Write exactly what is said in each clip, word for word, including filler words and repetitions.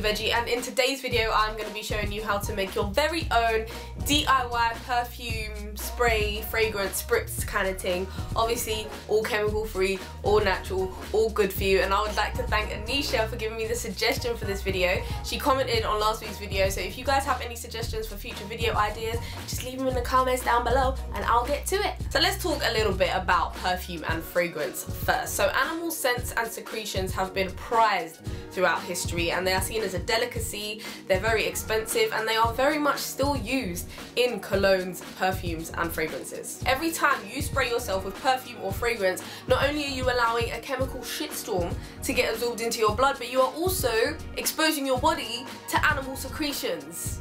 Veggie, and in today's video I'm going to be showing you how to make your very own D I Y perfume, spray, fragrance, spritz kind of thing. Obviously all chemical free, all natural, all good for you. And I would like to thank Anisha for giving me the suggestion for this video. She commented on last week's video, so if you guys have any suggestions for future video ideas, just leave them in the comments down below and I'll get to it. So let's talk a little bit about perfume and fragrance first. So animal scents and secretions have been prized throughout history, and they are seen as a delicacy. They're very expensive, and they are very much still used in colognes, perfumes and fragrances. Every time you spray yourself with perfume or fragrance, not only are you allowing a chemical shitstorm to get absorbed into your blood, but you are also exposing your body to animal secretions.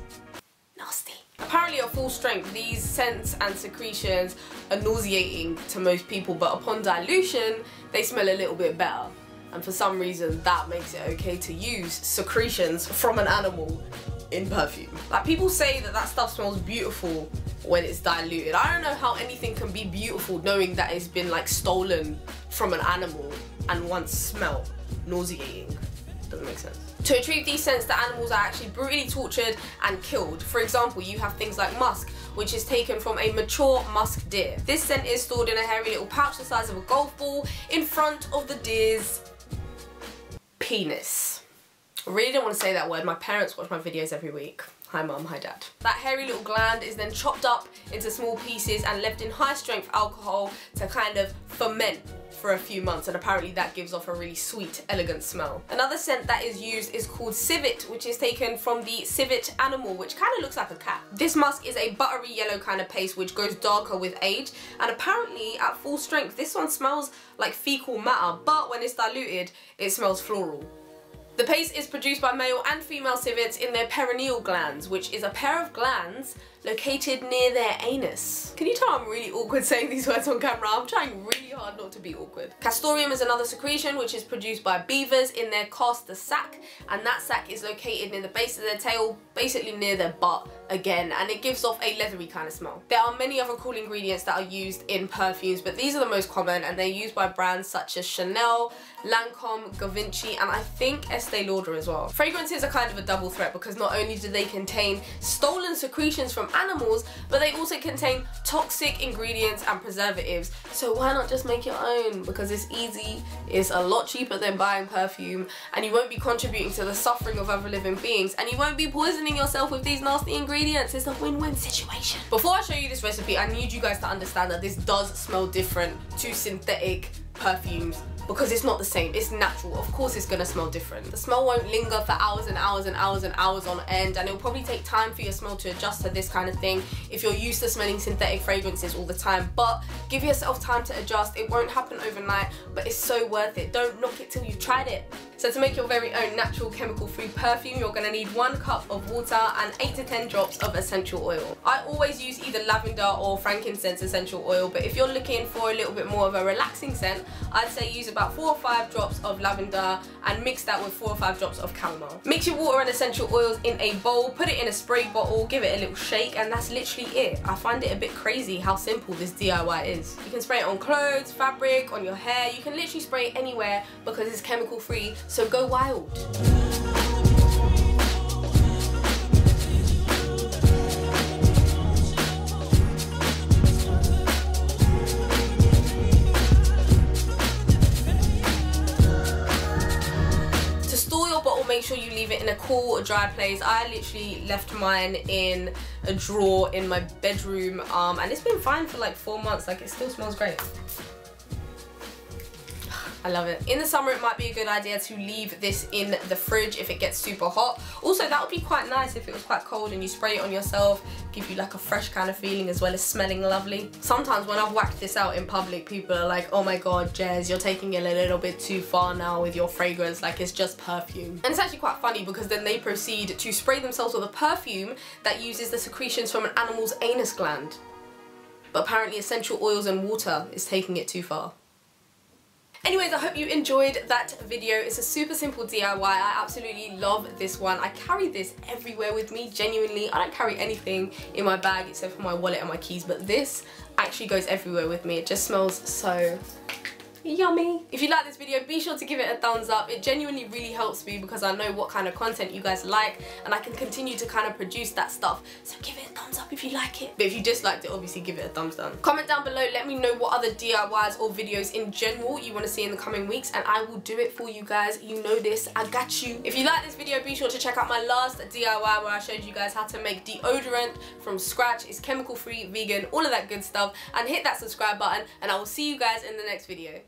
Nasty. Apparently at full strength, these scents and secretions are nauseating to most people, but upon dilution, they smell a little bit better. And for some reason, that makes it okay to use secretions from an animal in perfume. Like, people say that that stuff smells beautiful when it's diluted. I don't know how anything can be beautiful knowing that it's been like stolen from an animal and once smelled. Nauseating. Doesn't make sense. To retrieve these scents, the animals are actually brutally tortured and killed. For example, you have things like musk, which is taken from a mature musk deer. This scent is stored in a hairy little pouch the size of a golf ball in front of the deer's penis. I really don't want to say that word. My parents watch my videos every week. Hi mum, hi dad. That hairy little gland is then chopped up into small pieces and left in high strength alcohol to kind of ferment for a few months, and apparently that gives off a really sweet, elegant smell. Another scent that is used is called civet, which is taken from the civet animal, which kind of looks like a cat. This musk is a buttery yellow kind of paste which goes darker with age, and apparently at full strength this one smells like fecal matter, but when it's diluted it smells floral. The paste is produced by male and female civets in their perineal glands, which is a pair of glands located near their anus. Can you tell I'm really awkward saying these words on camera? I'm trying really hard not to be awkward. Castoreum is another secretion which is produced by beavers in their castor sac, and that sac is located near the base of their tail, basically near their butt again, and it gives off a leathery kind of smell. There are many other cool ingredients that are used in perfumes, but these are the most common, and they're used by brands such as Chanel, Lancome, Gucci, and I think Estee Lauder as well. Fragrances are kind of a double threat because not only do they contain stolen secretions from animals, but they also contain toxic ingredients and preservatives. So why not just make your own? Because it's easy, it's a lot cheaper than buying perfume, and you won't be contributing to the suffering of other living beings, and you won't be poisoning yourself with these nasty ingredients. It's a win-win situation. Before I show you this recipe, I need you guys to understand that this does smell different to synthetic perfumes, because it's not the same. It's natural. Of course it's gonna smell different. The smell won't linger for hours and hours and hours and hours on end, and it'll probably take time for your smell to adjust to this kind of thing if you're used to smelling synthetic fragrances all the time. But give yourself time to adjust. It won't happen overnight, but it's so worth it. Don't knock it till you've tried it. So to make your very own natural chemical-free perfume, you're gonna need one cup of water and eight to ten drops of essential oil. I always use either lavender or frankincense essential oil, but if you're looking for a little bit more of a relaxing scent, I'd say use about about four or five drops of lavender and mix that with four or five drops of chamomile. Mix your water and essential oils in a bowl, put it in a spray bottle, give it a little shake, and that's literally it. I find it a bit crazy how simple this D I Y is. You can spray it on clothes, fabric, on your hair. You can literally spray it anywhere because it's chemical free, so go wild. Make sure you leave it in a cool or dry place. I literally left mine in a drawer in my bedroom, um, and it's been fine for like four months. Like, it still smells great. I love it. In the summer, it might be a good idea to leave this in the fridge if it gets super hot. Also, that would be quite nice if it was quite cold and you spray it on yourself, give you like a fresh kind of feeling as well as smelling lovely. Sometimes when I've whacked this out in public, people are like, oh my god, Jez, you're taking it a little bit too far now with your fragrance, like it's just perfume. And it's actually quite funny because then they proceed to spray themselves with a perfume that uses the secretions from an animal's anus gland. But apparently essential oils and water is taking it too far. Anyways, I hope you enjoyed that video. It's a super simple D I Y. I absolutely love this one. I carry this everywhere with me, genuinely. I don't carry anything in my bag except for my wallet and my keys, but this actually goes everywhere with me. It just smells so Yummy. If you like this video, be sure to give it a thumbs up. It genuinely really helps me because I know what kind of content you guys like and I can continue to kind of produce that stuff. So give it a thumbs up if you like it. But if you disliked it, obviously give it a thumbs down. Comment down below, let me know what other D I Ys or videos in general you want to see in the coming weeks and I will do it for you guys. You know this, I got you. If you like this video, be sure to check out my last D I Y where I showed you guys how to make deodorant from scratch. It's chemical free, vegan, all of that good stuff. And hit that subscribe button and I will see you guys in the next video.